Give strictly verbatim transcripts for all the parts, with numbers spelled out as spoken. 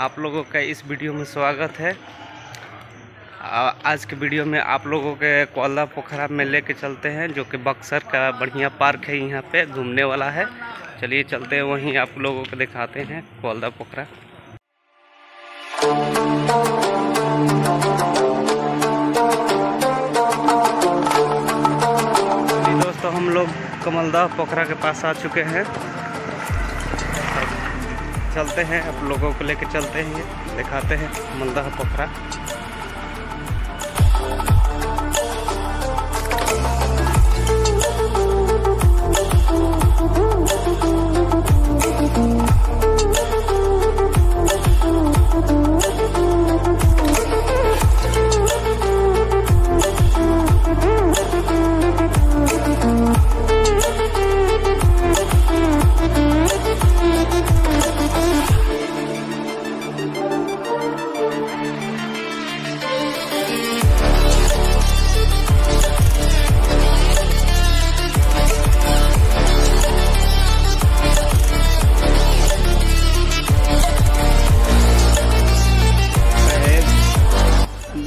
आप लोगों का इस वीडियो में स्वागत है। आज के वीडियो में आप लोगों के कमलदह पोखरा में लेके चलते हैं, जो कि बक्सर का बढ़िया पार्क है, यहाँ पे घूमने वाला है। चलिए चलते हैं वहीं, आप लोगों को दिखाते हैं कमलदह पोखरा। दोस्तों, हम लोग कमलदह पोखरा के पास आ चुके हैं। चलते हैं, आप लोगों को लेके चलते हैं, दिखाते हैं कमलदह पोखरा।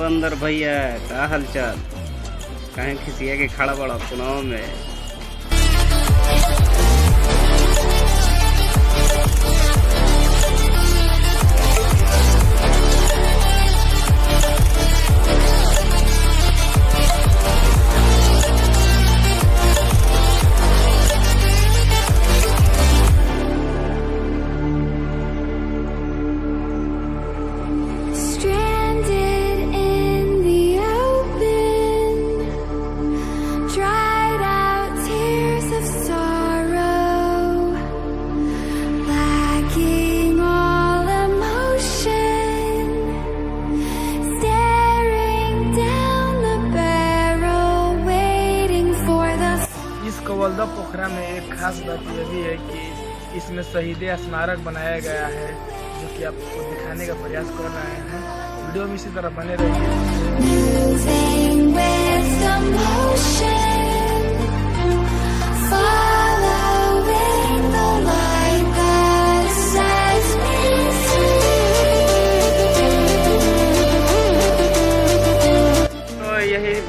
बंदर भैया का हलचल कहीं खिसिया के खड़ा बड़ा चुनाव में। कमलदह पोखरा में एक खास बात यह भी है कि इसमें शहीद स्मारक बनाया गया है, जो कि आपको दिखाने का प्रयास कर रहे हैं। वीडियो में इसी तरह बने रहिए।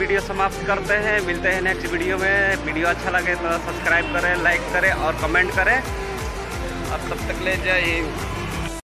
वीडियो समाप्त करते हैं, मिलते हैं नेक्स्ट वीडियो में। वीडियो अच्छा लगे तो सब्सक्राइब करें, लाइक करें और कमेंट करें। अब तब तक ले जाइए।